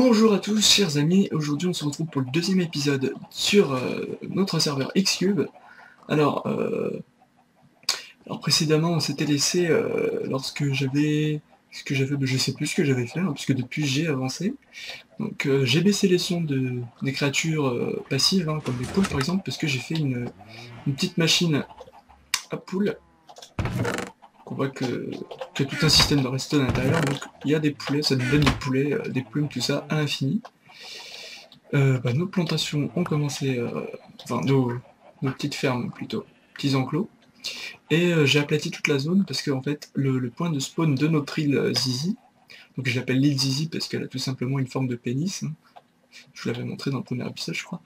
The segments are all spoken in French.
Bonjour à tous chers amis, aujourd'hui on se retrouve pour le deuxième épisode sur notre serveur Xcube. Alors précédemment on s'était laissé lorsque j'avais... je sais plus ce que j'avais fait, hein, puisque depuis j'ai avancé. Donc j'ai baissé les sons des créatures passives, hein, comme les poules par exemple, parce que j'ai fait une petite machine à poules. On voit qu'il y a tout un système de redstone à l'intérieur, donc il y a des poulets, ça nous donne des poulets, des plumes, tout ça, à l'infini. Nos plantations ont commencé, enfin nos petites fermes plutôt, petits enclos. Et j'ai aplati toute la zone parce que en fait le point de spawn de notre île Zizi, donc je l'appelle l'île Zizi parce qu'elle a tout simplement une forme de pénis, hein. Je vous l'avais montré dans le premier épisode je crois.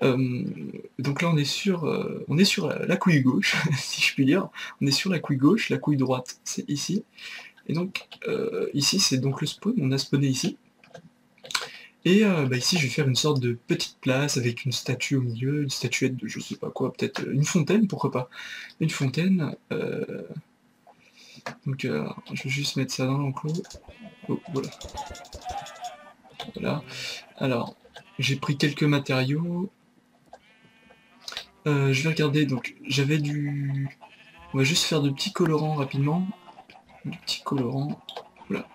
Donc là on est sur la couille gauche, si je puis dire. On est sur la couille gauche, la couille droite c'est ici. Et donc ici c'est donc le spawn, on a spawné ici. Et ici je vais faire une sorte de petite place avec une statue au milieu, une statuette de je sais pas quoi, peut-être une fontaine, pourquoi pas. Une fontaine. Donc je vais juste mettre ça dans l'enclos. Oh, voilà. Voilà, alors j'ai pris quelques matériaux, je vais regarder, donc j'avais du... on va juste faire de petits colorants rapidement, du petit colorant, voilà.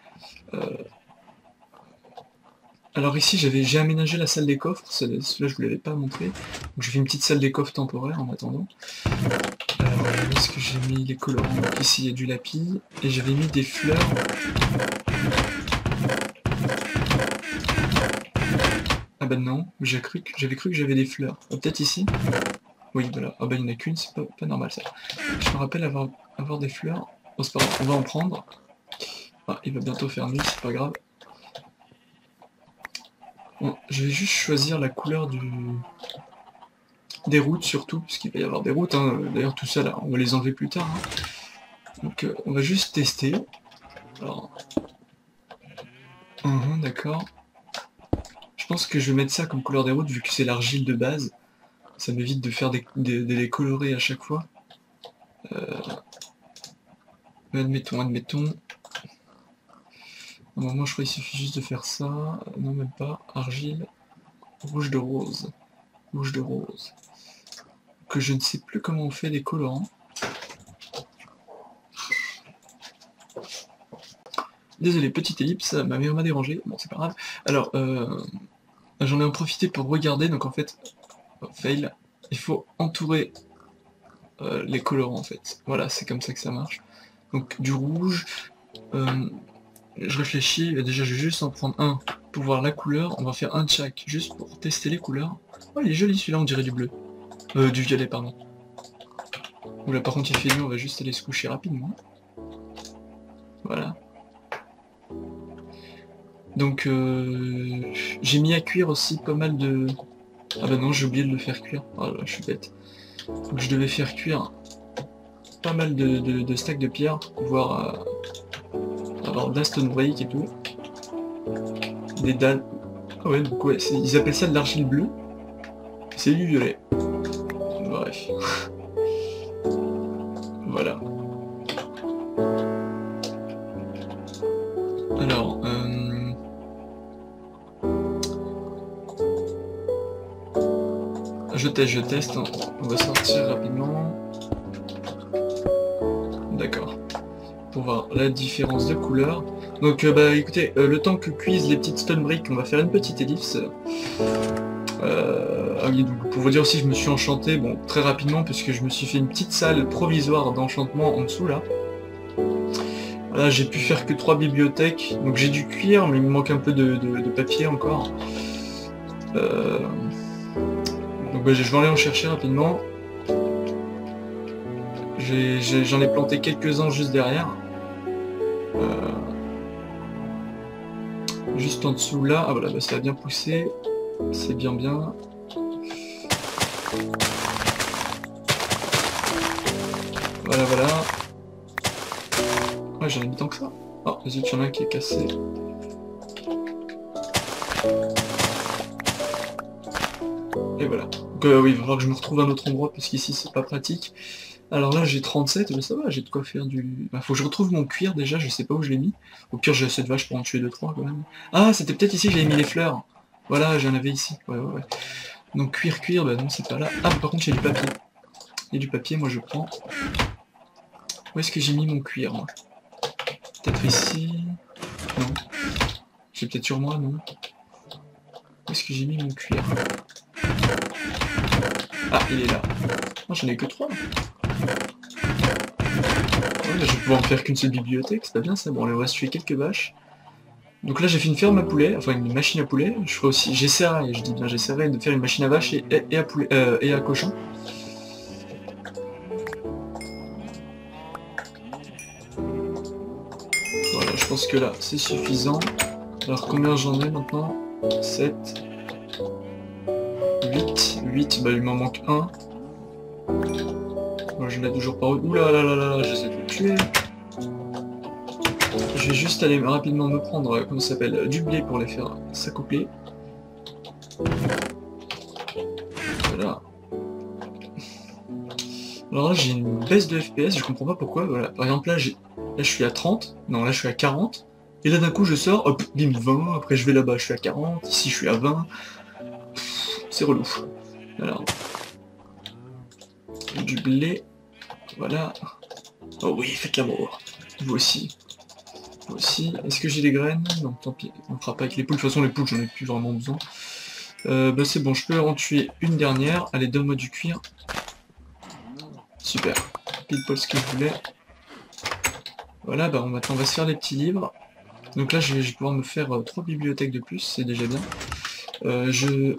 Alors ici j'ai aménagé la salle des coffres, cela je vous l'avais pas montré, donc j'ai fait une petite salle des coffres temporaire en attendant. Alors où est-ce que j'ai mis les colorants, donc ici il y a du lapis, et j'avais mis des fleurs. Ah ben non, j'avais cru que j'avais des fleurs. Ah, peut-être ici. Oui, voilà. Ah ben il n'y en a qu'une, c'est pas normal ça. Je me rappelle avoir des fleurs. Oh, c'est pas grave, on va en prendre. Ah, il va bientôt faire nuit, c'est pas grave. Bon, je vais juste choisir la couleur des routes surtout, parce qu'il va y avoir des routes, hein. D'ailleurs tout ça là, on va les enlever plus tard, hein. Donc on va juste tester. Alors... d'accord. Je pense que je vais mettre ça comme couleur des routes vu que c'est l'argile de base, ça m'évite de faire de les colorer à chaque fois. Admettons. Normalement je crois qu'il suffit juste de faire ça, non même pas, argile, rouge de rose. Que je ne sais plus comment on fait les colorants. Désolé, petite ellipse, ma mère m'a dérangé, bon c'est pas grave. Alors j'en ai en profité pour regarder, donc en fait, fail, il faut entourer les colorants en fait. Voilà, c'est comme ça que ça marche. Donc du rouge, je réfléchis, déjà je vais juste en prendre un pour voir la couleur, on va faire un de chaque, juste pour tester les couleurs. Oh il est joli celui-là, on dirait du bleu. Du violet pardon. Oula par contre il fait nuit, on va juste aller se coucher rapidement. Voilà. Donc j'ai mis à cuire aussi pas mal de... Ah bah non j'ai oublié de le faire cuire, oh là, je suis bête. Donc je devais faire cuire pas mal de stacks de pierre, voire avoir de la stone break et tout. Des dalles... Ah ouais donc ouais, ils appellent ça de l'argile bleue. C'est du violet. Bref. Voilà. Alors... Je teste, hein. On va sortir rapidement. D'accord. Pour voir la différence de couleur. Donc écoutez, le temps que cuisent les petites stone bricks, on va faire une petite ellipse. Pour vous dire aussi, je me suis enchanté, bon, très rapidement, puisque je me suis fait une petite salle provisoire d'enchantement en dessous là. Voilà, j'ai pu faire que 3 bibliothèques. Donc j'ai du cuir, mais il me manque un peu de papier encore. Je vais aller en chercher rapidement. J'en ai planté quelques-uns juste derrière. Juste en dessous là. Ah voilà, ça a bien poussé. C'est bien. Voilà. Ouais, j'en ai mis tant que ça. Oh, zut, il y en a un qui est cassé. Et voilà. Donc oui, il va falloir que je me retrouve à un autre endroit parce qu'ici c'est pas pratique. Alors là j'ai 37, mais ça va, j'ai de quoi faire du... Bah, faut que je retrouve mon cuir déjà, je sais pas où je l'ai mis. Au pire j'ai assez de vaches pour en tuer 2-3 quand même. Ah, c'était peut-être ici que j'avais mis les fleurs. Voilà, j'en avais ici. Ouais. Donc cuir, bah non c'est pas là. Ah, par contre j'ai du papier. Il y a du papier, moi je prends. Où est-ce que j'ai mis mon cuir, moi? Peut-être ici... Non. J'ai peut-être sur moi, non? Où est-ce que j'ai mis mon cuir? Ah, il est là. Oh, j'en ai que 3. Ouais, là, je vais pouvoir en faire qu'une seule bibliothèque, c'est pas bien ça. Bon, là, on va se tuer quelques vaches. Donc là, j'ai fait une ferme à poulet, enfin une machine à poulet. Je ferai aussi... J'essaierai, je dis bien, j'essaierai de faire une machine à vaches et à poulet, et à cochon. Voilà, je pense que là, c'est suffisant. Alors, combien j'en ai maintenant? 7... 8, bah il m'en manque un. Moi je l'ai toujours pas... Ouh là, j'essaie de le tuer. Je vais juste aller rapidement me prendre, comment ça s'appelle, du blé pour les faire s'accoupler. Voilà. Alors là j'ai une baisse de FPS, je comprends pas pourquoi, voilà. Par exemple là, je suis à 30, non là je suis à 40, et là d'un coup je sors, hop, bim, 20, après je vais là-bas, je suis à 40, ici je suis à 20. C'est relou. Alors, du blé, voilà. Oh oui, faites l'amour. Vous aussi. Vous aussi. Est-ce que j'ai des graines? Non, tant pis. On ne fera pas avec les poules. De toute façon, les poules, j'en ai plus vraiment besoin. Bah c'est bon, je peux en tuer une dernière. Allez, donne-moi du cuir. Super. Pile poil ce que je voulais. Voilà, bah maintenant on va se faire les petits livres. Donc là, je vais pouvoir me faire 3 bibliothèques de plus. C'est déjà bien.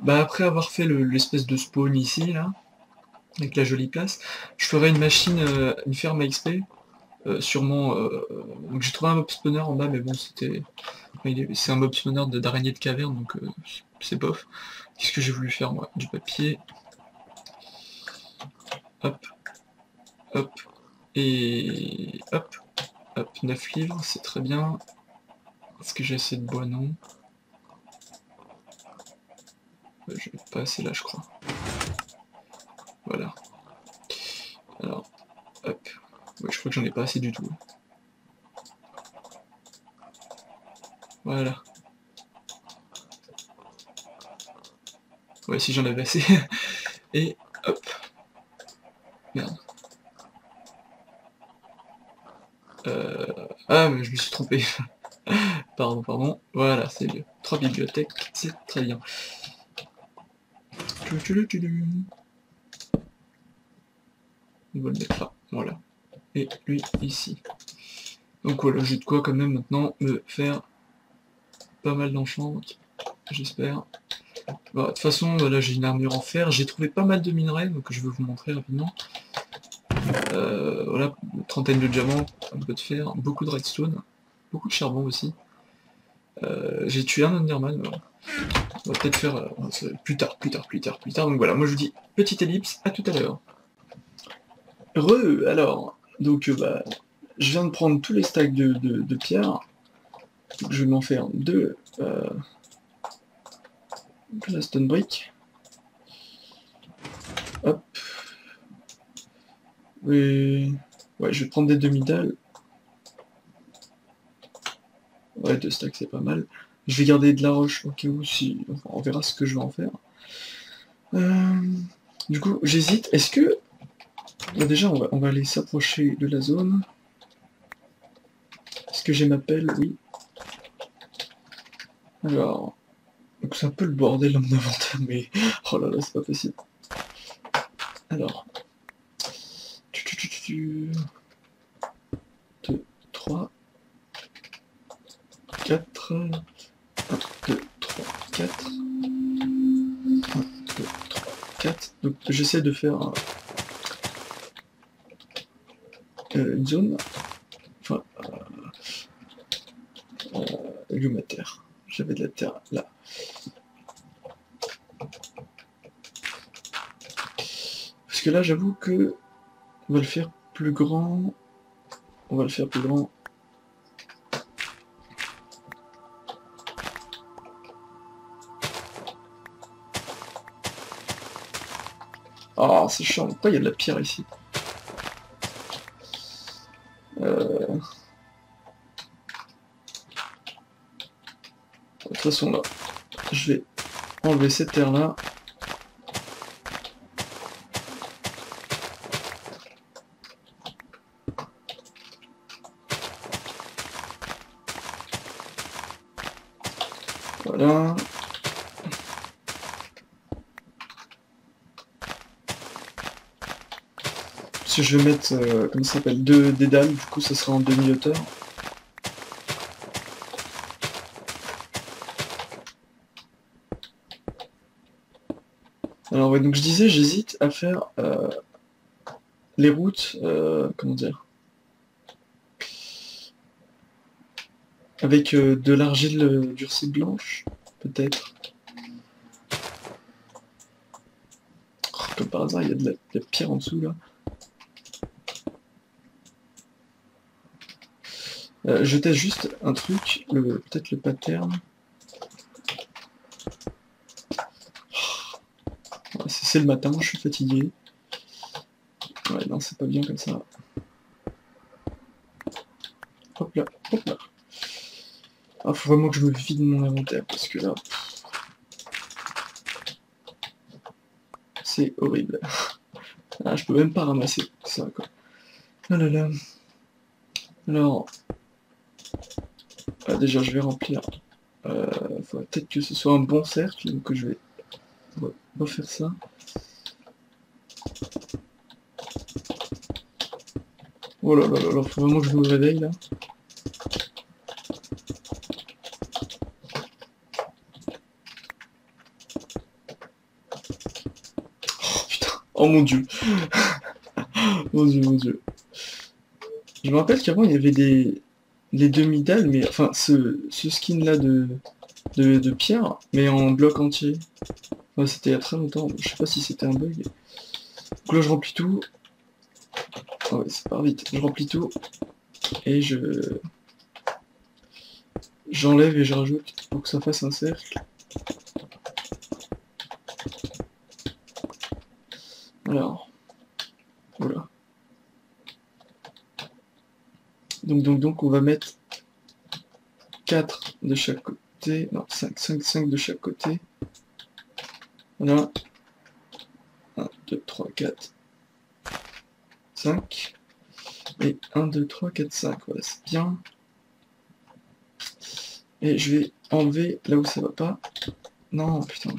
Bah après avoir fait l'espèce de spawn ici, là, avec la jolie place, je ferai une machine, une ferme à XP, sûrement, donc j'ai trouvé un mob spawner en bas, mais bon, c'était, c'est un mob spawner d'araignée de caverne, donc c'est bof. Qu'est-ce que j'ai voulu faire, moi? Du papier, hop, hop, et hop, hop, 9 livres, c'est très bien. Est-ce que j'ai assez de bois? Non. Je vais pas assez là je crois. Voilà. Alors, hop. Ouais, je crois que j'en ai pas assez du tout. Voilà. Ouais, si j'en avais assez. Et hop. Merde. Ah mais je me suis trompé. Pardon. Voilà, c'est mieux. 3 bibliothèques, c'est très bien. On va le mettre là, voilà. Et lui ici. Donc voilà, j'ai de quoi quand même maintenant me faire pas mal d'enchants, j'espère. Bah, de toute façon, là j'ai une armure en fer, j'ai trouvé pas mal de minerais, donc je vais vous montrer rapidement. Voilà, une trentaine de diamants, un peu de fer, beaucoup de redstone, beaucoup de charbon aussi. J'ai tué un Enderman, voilà. On va peut-être faire plus tard. Donc voilà, moi je vous dis petite ellipse, à tout à l'heure. Alors, donc bah, je viens de prendre tous les stacks de pierre. Donc, je vais m'en faire 2 de la stone brick. Hop. Et... ouais, je vais prendre des demi-dalles. Ouais, 2 stacks c'est pas mal. Je vais garder de la roche au cas où, si on verra ce que je vais en faire. Du coup, j'hésite. Est-ce que... bah déjà, on va aller s'approcher de la zone. Est-ce que j'ai ma pelle? Oui. Alors... donc c'est un peu le bordel dans mon inventaire, mais... oh là là, c'est pas possible. Alors... 2, 3... 4... 1, 2, 3, 4. Donc j'essaie de faire une zone, enfin, lieu à terre. J'avais de la terre là. Parce que là j'avoue que on va le faire plus grand. Oh, c'est chiant. Pourquoi il y a de la pierre ici? De toute façon, là, je vais enlever cette terre-là. Voilà. Si je vais mettre, comment ça s'appelle, deux dédales, du coup ça sera en demi-hauteur. Alors ouais, donc je disais, j'hésite à faire les routes, comment dire, avec de l'argile durcie blanche, peut-être. Oh, comme par hasard, il y a de la pierre en dessous là. Je teste juste un truc, peut-être le pattern. Ouais, c'est le matin, je suis fatigué. Ouais, non, c'est pas bien comme ça. Hop là, hop là. Ah, faut vraiment que je me vide mon inventaire, parce que là... C'est horrible. Ah, je peux même pas ramasser ça, quoi. Oh là là. Alors... déjà je vais remplir, faudrait peut-être que ce soit un bon cercle, donc que je vais refaire ça. Oh là là là là, faut vraiment que je me réveille là. Oh putain, oh mon dieu. Mon dieu, mon dieu. Je me rappelle qu'avant il y avait des... les demi-dalles, mais enfin ce skin là de pierre, mais en bloc entier. Enfin, c'était il y a très longtemps, je sais pas si c'était un bug. Donc là je remplis tout. Oh, ouais, c'est pas vite, je remplis tout. Et je... j'enlève et je rajoute pour que ça fasse un cercle. Alors... voilà. Donc on va mettre 4 de chaque côté, non 5 de chaque côté. Voilà. 1, 2, 3, 4, 5. Et 1, 2, 3, 4, 5. Voilà, c'est bien. Et je vais enlever là où ça va pas. Non, putain.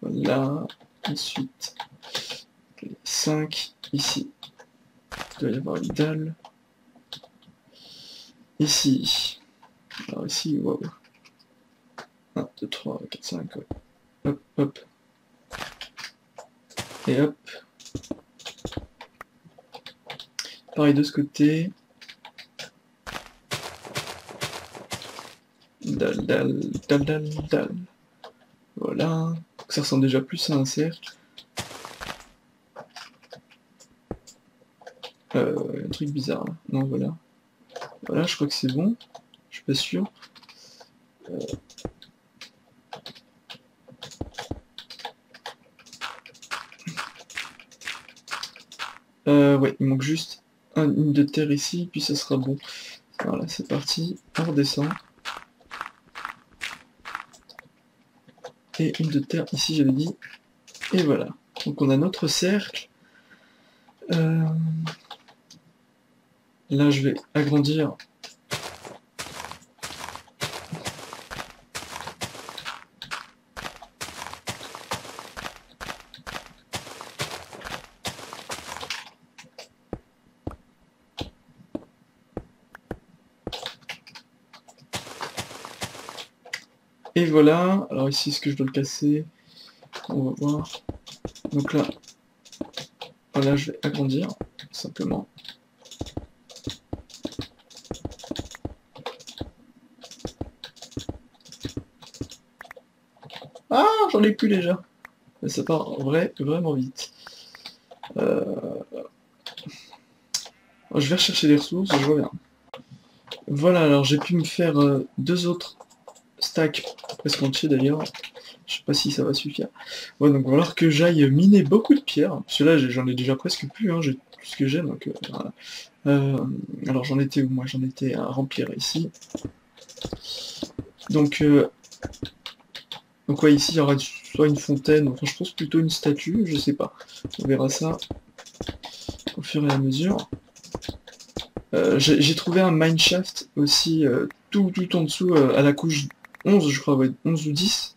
Voilà. Ensuite, 5 ici. Il doit y avoir une dalle. Ici. Alors ici, waouh. 1, 2, 3, 4, 5, ouais. Hop, hop. Et hop. Pareil de ce côté. Dalle, dalle, dalle, dalle, dalle. Voilà. Ça ressemble déjà plus à un cercle. Un truc bizarre là. Non, voilà. Voilà, je crois que c'est bon. Je suis pas sûr. Ouais, il manque juste une de terre ici, puis ça sera bon. Voilà, c'est parti. On redescend. Et une de terre ici, j'avais dit. Et voilà. Donc on a notre cercle. Là, je vais agrandir. Et voilà. Alors ici, est-ce que je dois le casser? On va voir. Donc là, voilà, je vais agrandir, tout simplement. J'en ai plus déjà. Mais ça part vraiment vite. Je vais rechercher des ressources, je reviens. Voilà, alors j'ai pu me faire deux autres stacks, presque entiers d'ailleurs. Je sais pas si ça va suffire. Ouais, donc va falloir que j'aille miner beaucoup de pierres. Parce que là, j'en ai déjà presque plus, hein, j'ai tout ce que j'ai, donc voilà. Alors j'en étais où moi? J'en étais à remplir ici. Donc ouais, ici il y aura soit une fontaine, enfin je pense plutôt une statue, je sais pas. On verra ça au fur et à mesure. J'ai trouvé un mineshaft aussi tout en dessous à la couche 11 je crois, ouais, 11 ou 10.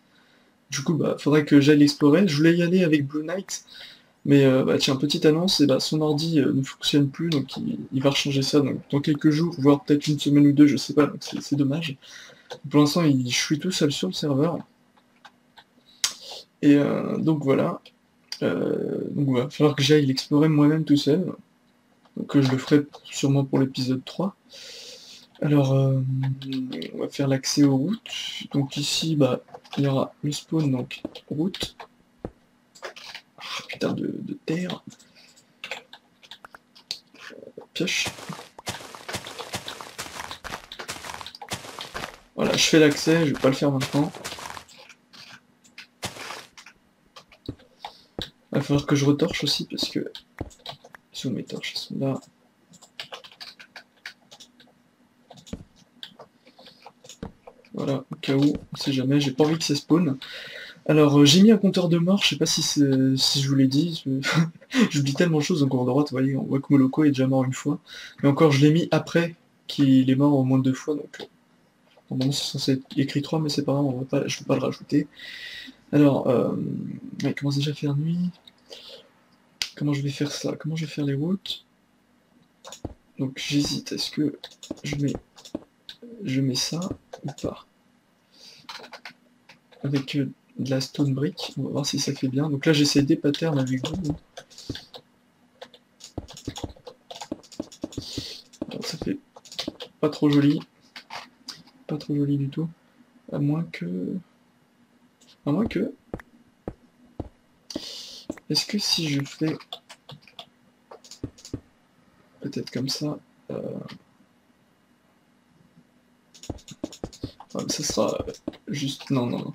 Du coup bah faudrait que j'aille l'explorer. Je voulais y aller avec Blue Knight, mais bah tiens, petite annonce, et bah son ordi ne fonctionne plus, donc il va rechanger ça donc, dans quelques jours, voire peut-être une semaine ou deux, je sais pas, donc c'est dommage. Pour l'instant je suis tout seul sur le serveur. Et donc voilà. Donc va falloir que j'aille l'explorer moi-même tout seul. Donc je le ferai sûrement pour l'épisode 3. Alors on va faire l'accès aux routes. Donc ici bah il y aura le spawn, donc route. Ah, putain de terre. Pioche. Voilà, je fais l'accès, je vais pas le faire maintenant. Il va falloir que je retorche aussi parce que sous mes torches sont là. Voilà, au cas où, on sait jamais, j'ai pas envie que ça spawn. Alors j'ai mis un compteur de mort, je sais pas si je vous l'ai dit, j'oublie tellement de choses. Encore à droite, vous voyez, on voit que Moloko est déjà mort une fois. Mais encore je l'ai mis après qu'il est mort au moins deux fois, donc normalement c'est censé être écrit 3, mais c'est pas grave, je ne peux pas le rajouter. Alors, il commence déjà à faire nuit. Comment je vais faire ça? Comment je vais faire les routes? Donc j'hésite, est-ce que je mets ça ou pas? Avec de la stone brick, on va voir si ça fait bien. Donc là j'essaie des patterns avec vous. Alors, ça fait pas trop joli. Pas trop joli du tout. À moins que... Est-ce que si je fais... Peut-être comme ça... Ouais, ça sera juste... Non.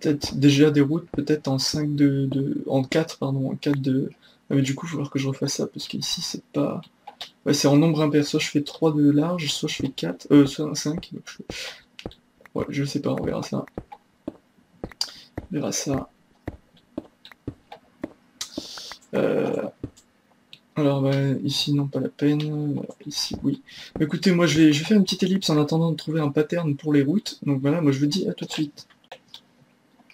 Peut-être déjà des routes, peut-être en 5 de... En 4, pardon, en 4 de... Ah, mais du coup, il va falloir que je refasse ça, parce qu'ici, c'est pas... Ouais, c'est en nombre impair. Soit je fais 3 de large, soit je fais 4... soit 5. Donc je... Ouais, je sais pas, on verra ça. On verra ça. Alors bah, ici non, pas la peine. Ici oui. Écoutez, moi je vais faire une petite ellipse en attendant de trouver un pattern pour les routes. Donc voilà, moi je vous dis à tout de suite.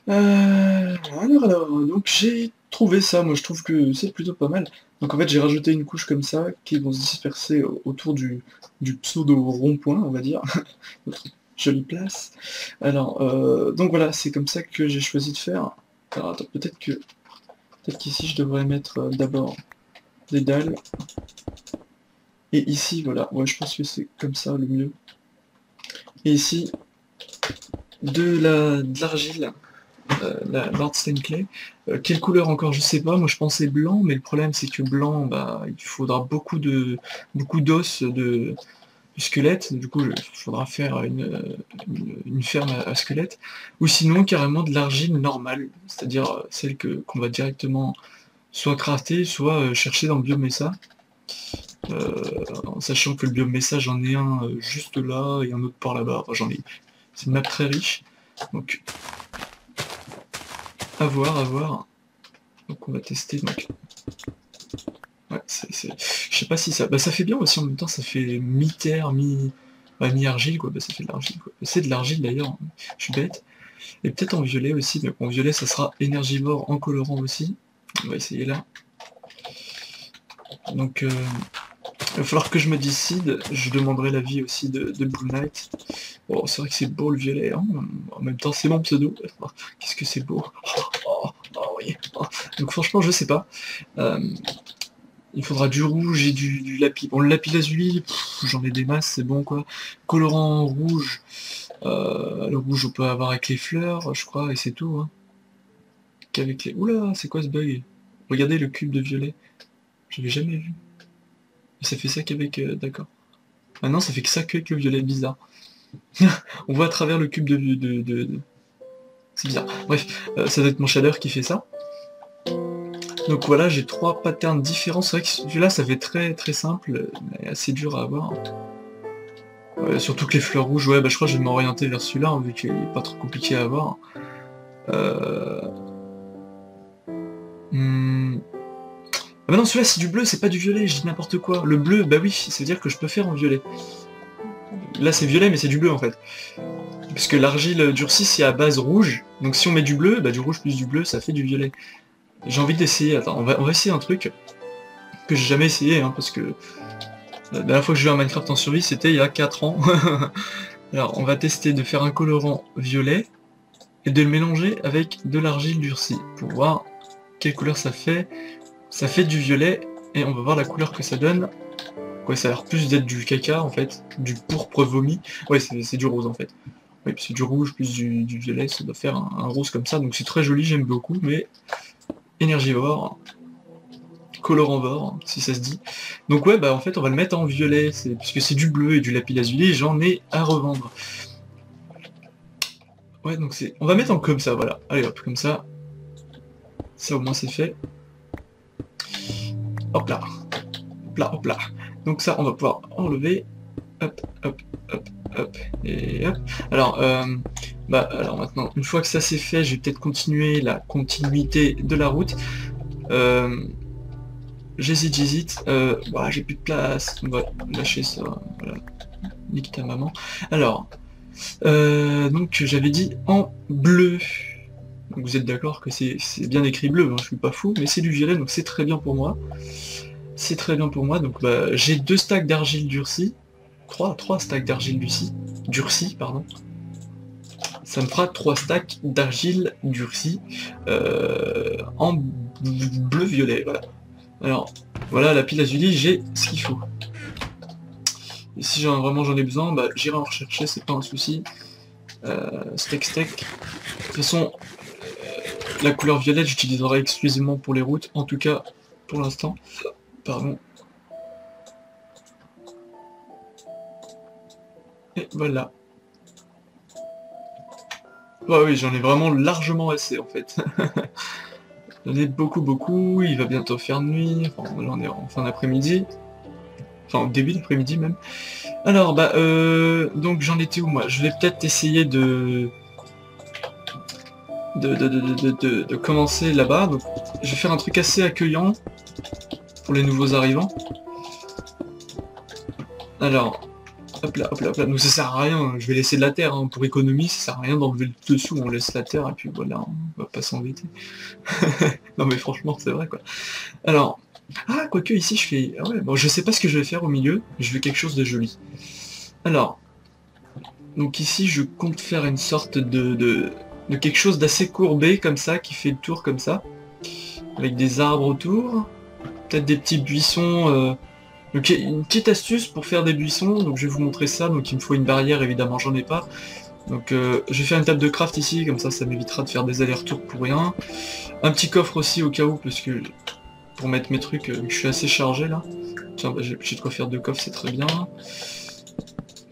Alors donc j'ai trouvé ça. Moi je trouve que c'est plutôt pas mal. Donc en fait j'ai rajouté une couche comme ça qui vont se disperser autour du pseudo rond-point, on va dire. Jolie place. Alors donc voilà, c'est comme ça que j'ai choisi de faire. Alors attends, peut-être qu'ici je devrais mettre d'abord des dalles, et ici voilà, ouais, je pense que c'est comme ça le mieux. Et ici de l'argile, l'hardstone clay. Quelle couleur encore, je sais pas. Moi je pensais blanc, mais le problème c'est que blanc, bah il faudra beaucoup d'os de squelette, du coup il faudra faire une ferme à squelette, ou sinon carrément de l'argile normale, c'est-à-dire celle qu'on va directement soit crafter, soit chercher dans le biome Messa, en sachant que le biome Messa, j'en ai un juste là et un autre par là-bas, enfin, j'en ai, c'est une map très riche, donc à voir, donc on va tester, donc... Ouais, je sais pas si ça... Bah ça fait bien aussi en même temps, ça fait mi-terre, mi-argile quoi, bah ça fait de l'argile quoi. C'est de l'argile d'ailleurs, je suis bête. Et peut-être en violet aussi, mais en violet ça sera énergivore en colorant aussi. On va essayer là. Donc il va falloir que je me décide, je demanderai l'avis aussi de Blue Knight. Bon, c'est vrai que c'est beau le violet, hein, en même temps c'est mon pseudo. Qu'est-ce que c'est beau, oui. Donc franchement je sais pas. Il faudra du rouge et du lapis. Bon, le lapis lazuli, j'en ai des masses, c'est bon quoi. Colorant rouge, le rouge on peut avoir avec les fleurs, je crois, et c'est tout. Hein. Qu'avec les... Oula, c'est quoi ce bug? Regardez le cube de violet. Je l'avais jamais vu. Ça fait ça qu'avec... D'accord. Ah non, ça fait que ça qu'avec le violet, bizarre. On voit à travers le cube de... C'est bizarre. Bref, ça doit être mon shader qui fait ça. Donc voilà, j'ai trois patterns différents. C'est vrai que celui-là, ça fait très simple, mais assez dur à avoir. Surtout que les fleurs rouges, ouais, bah, je crois que je vais m'orienter vers celui-là, hein, vu qu'il n'est pas trop compliqué à avoir. Ah bah non, celui-là c'est du bleu, c'est pas du violet, je dis n'importe quoi. Le bleu, bah oui, c'est-à-dire que je peux faire en violet. Là c'est violet, mais c'est du bleu en fait. Parce que l'argile durcie c'est à base rouge, donc si on met du bleu, bah du rouge plus du bleu, ça fait du violet. J'ai envie d'essayer, attends, on va essayer un truc que j'ai jamais essayé, hein, parce que la dernière fois que je jouais à Minecraft en survie, c'était il y a 4 ans. Alors on va tester de faire un colorant violet, et de le mélanger avec de l'argile durcie, pour voir quelle couleur ça fait. Ça fait du violet, et on va voir la couleur que ça donne. Ouais, ça a l'air plus d'être du caca en fait, du pourpre vomi. Ouais, c'est du rose en fait. Ouais, c'est du rouge plus du violet, ça doit faire un rose comme ça, donc c'est très joli, j'aime beaucoup, mais énergivore, colorant, si ça se dit. Donc ouais, bah en fait on va le mettre en violet, parce que c'est du bleu et du lapis-lazuli, j'en ai à revendre. Ouais, donc c'est... on va mettre en comme ça, voilà. Allez hop, comme ça. Ça au moins c'est fait. Hop là. Hop là, hop là. Donc ça, on va pouvoir enlever. Hop, hop, hop, hop. Et hop. Alors, alors maintenant, une fois que ça c'est fait, je vais peut-être continuer la continuité de la route. J'hésite. Voilà, j'ai plus de place. On va lâcher ça. Voilà. Nique ta maman. Alors... donc j'avais dit en bleu, donc vous êtes d'accord que c'est bien écrit bleu, hein, je suis pas fou, mais c'est du violet, donc c'est très bien pour moi, donc bah, j'ai 2 stacks d'argile durcie, 3 stacks d'argile durcie, pardon, ça me fera 3 stacks d'argile durcie en bleu-violet, voilà. Alors voilà, la pile azuli, j'ai ce qu'il faut. Et si j'en ai besoin, bah, j'irai en rechercher, c'est pas un souci. De toute façon, la couleur violette, j'utiliserai exclusivement pour les routes, en tout cas pour l'instant. Pardon. Et voilà. Bah oui, j'en ai vraiment largement assez en fait. J'en ai beaucoup, il va bientôt faire nuit, enfin, j'en ai en fin d'après-midi. Enfin, début d'après-midi même. Alors, bah, donc j'en étais où, moi? Je vais peut-être essayer de commencer là-bas. Donc, je vais faire un truc assez accueillant pour les nouveaux arrivants. Alors, hop là, hop là, hop là. Donc ça sert à rien, je vais laisser de la terre, hein. Pour économie, ça sert à rien d'enlever le dessous, on laisse la terre, et puis voilà, on va pas s'embêter. Non mais franchement, c'est vrai, quoi. Alors... ah, quoique ici je fais... ah ouais, bon, je sais pas ce que je vais faire au milieu, je veux quelque chose de joli. Alors, donc ici je compte faire une sorte de quelque chose d'assez courbé comme ça, qui fait le tour comme ça, avec des arbres autour, peut-être des petits buissons. Donc une petite astuce pour faire des buissons, donc je vais vous montrer ça, donc il me faut une barrière, évidemment j'en ai pas. Donc je vais faire une table de craft ici, comme ça, ça m'évitera de faire des allers-retours pour rien. Un petit coffre aussi au cas où, parce que... pour mettre mes trucs, je suis assez chargé là. Tiens, bah, j'ai de quoi faire 2 coffres, c'est très bien.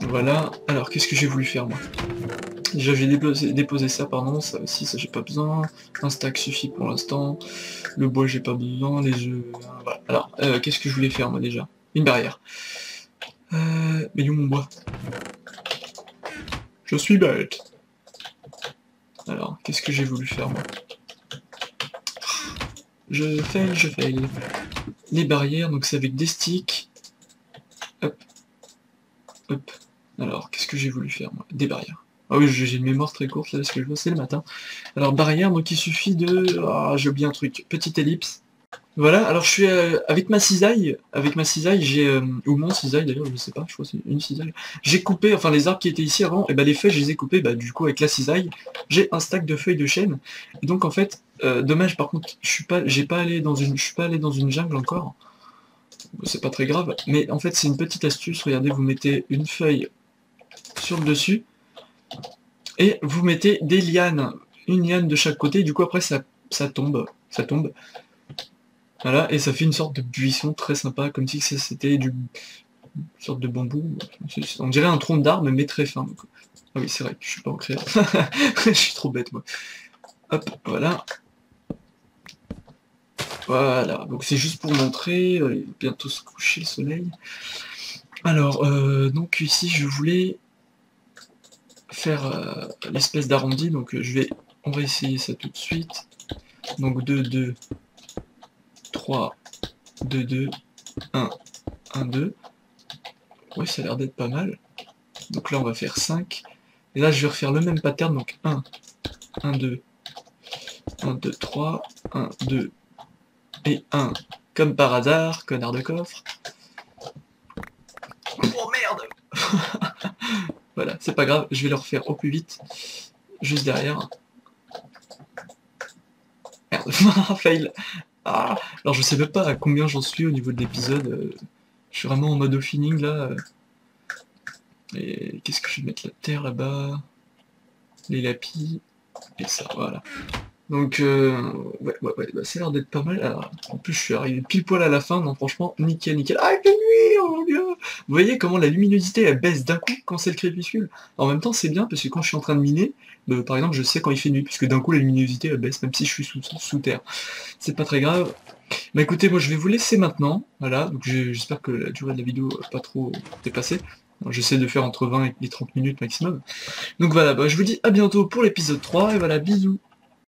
Voilà. Alors, qu'est-ce que j'ai voulu faire, moi? Déjà, j'ai déposé ça, pardon. Ça aussi, ça, j'ai pas besoin. Un stack suffit pour l'instant. Le bois, j'ai pas besoin. Les œufs... voilà. Alors, qu'est-ce que je voulais faire, moi, déjà? Une barrière. Mais où mon bois? Je suis bête. Alors, qu'est-ce que j'ai voulu faire, moi? Je fail. Les barrières, donc c'est avec des sticks. Hop. Hop. Alors, qu'est-ce que j'ai voulu faire, moi? Des barrières. Ah oui, j'ai une mémoire très courte, là, parce que je vois, c'est le matin. Alors, barrière, donc il suffit de... ah, j'ai oublié un truc. Petite ellipse. Voilà, alors je suis avec ma cisaille. Avec ma cisaille, j'ai... ou mon cisaille, d'ailleurs, je sais pas, je crois que c'est une cisaille. J'ai coupé, enfin, les arbres qui étaient ici avant, et ben les feuilles, je les ai coupées, bah, du coup, avec la cisaille. J'ai un stack de feuilles de chêne. Et donc, en fait... dommage, par contre, je suis pas allé dans une jungle encore. C'est pas très grave, mais en fait c'est une petite astuce. Regardez, vous mettez une feuille sur le dessus et vous mettez des lianes, une liane de chaque côté. Et du coup après ça tombe. Voilà, et ça fait une sorte de buisson très sympa, comme si c'était du une sorte de bambou. On dirait un tronc d'arbre mais très fin. Donc... Ah oui, c'est vrai, je suis pas en créa. Je suis trop bête, moi. Hop, voilà. Voilà, donc c'est juste pour montrer. Il va bientôt se coucher le soleil. Alors, donc ici, je voulais faire l'espèce d'arrondi. Donc, on va essayer ça tout de suite. Donc, 2, 2, 3, 2, 2, 1, 1, 2. Ouais, ça a l'air d'être pas mal. Donc là, on va faire 5. Et là, je vais refaire le même pattern. Donc, 1, 1, 2, 1, 2, 3, 1, 2, et 1. Comme par hasard, connard de coffre. Oh merde. Voilà, c'est pas grave, je vais le refaire au plus vite. Juste derrière. Merde, fail. Ah, alors je sais même pas à combien j'en suis au niveau de l'épisode. Je suis vraiment en mode au feeling là. Et qu'est-ce que je vais mettre, la terre là-bas, les lapis, et ça, voilà. Donc, ouais, bah, ça a l'air d'être pas mal. Alors, en plus, je suis arrivé pile poil à la fin, donc franchement, nickel, nickel. Ah, il fait nuit, oh mon dieu. Vous voyez comment la luminosité, elle baisse d'un coup quand c'est le crépuscule. En même temps, c'est bien, parce que quand je suis en train de miner, bah, par exemple, je sais quand il fait nuit, puisque d'un coup, la luminosité, elle baisse, même si je suis sous terre. C'est pas très grave. Bah écoutez, moi, je vais vous laisser maintenant. Voilà, donc j'espère que la durée de la vidéo n'a pas trop dépassé. J'essaie de faire entre 20 et 30 minutes maximum. Donc voilà, bah, je vous dis à bientôt pour l'épisode 3, et voilà, bisous.